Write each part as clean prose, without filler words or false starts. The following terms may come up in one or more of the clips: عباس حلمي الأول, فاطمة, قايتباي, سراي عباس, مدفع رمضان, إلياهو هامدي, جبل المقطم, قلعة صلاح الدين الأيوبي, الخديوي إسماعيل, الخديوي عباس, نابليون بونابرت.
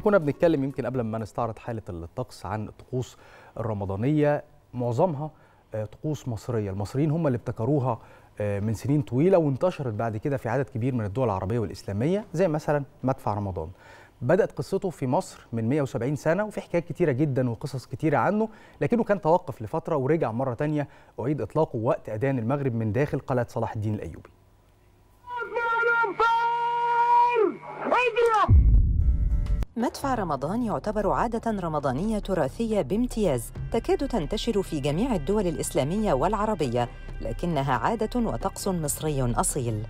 كنا بنتكلم يمكن قبل ما نستعرض حالة الطقس عن الطقوس الرمضانية، معظمها طقوس مصرية، المصريين هم اللي ابتكروها من سنين طويلة وانتشرت بعد كده في عدد كبير من الدول العربية والإسلامية، زي مثلا مدفع رمضان. بدأت قصته في مصر من 170 سنة وفي حكايات كتيرة جدا وقصص كتيرة عنه، لكنه كان توقف لفترة ورجع مرة تانية وعيد إطلاقه وقت أذان المغرب من داخل قلعة صلاح الدين الأيوبي. مدفع رمضان يعتبر عادة رمضانية تراثية بامتياز، تكاد تنتشر في جميع الدول الإسلامية والعربية، لكنها عادة وطقس مصري أصيل.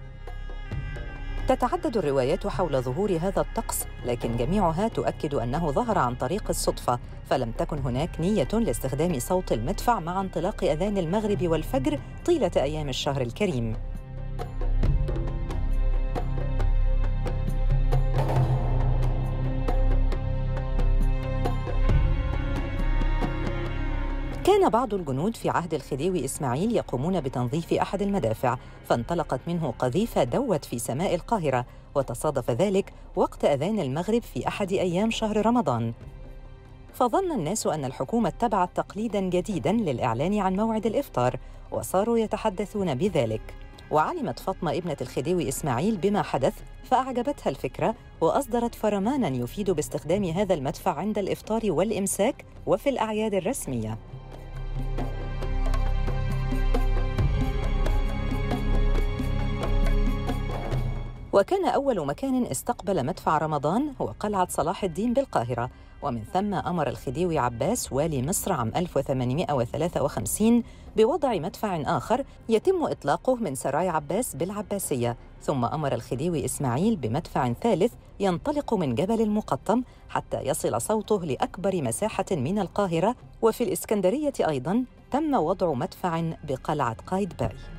تتعدد الروايات حول ظهور هذا الطقس، لكن جميعها تؤكد أنه ظهر عن طريق الصدفة، فلم تكن هناك نية لاستخدام صوت المدفع مع انطلاق أذان المغرب والفجر طيلة أيام الشهر الكريم. كان بعض الجنود في عهد الخديوي إسماعيل يقومون بتنظيف أحد المدافع، فانطلقت منه قذيفة دوت في سماء القاهرة، وتصادف ذلك وقت أذان المغرب في أحد أيام شهر رمضان، فظن الناس أن الحكومة اتبعت تقليداً جديداً للإعلان عن موعد الإفطار، وصاروا يتحدثون بذلك. وعلمت فاطمة ابنة الخديوي إسماعيل بما حدث، فأعجبتها الفكرة، وأصدرت فرماناً يفيد باستخدام هذا المدفع عند الإفطار والإمساك وفي الأعياد الرسمية. وكان أول مكان استقبل مدفع رمضان هو قلعة صلاح الدين بالقاهرة، ومن ثم أمر الخديوي عباس والي مصر عام 1853 بوضع مدفع آخر يتم إطلاقه من سراي عباس بالعباسية، ثم أمر الخديوي إسماعيل بمدفع ثالث ينطلق من جبل المقطم حتى يصل صوته لأكبر مساحة من القاهرة، وفي الإسكندرية أيضاً تم وضع مدفع بقلعة قايتباي.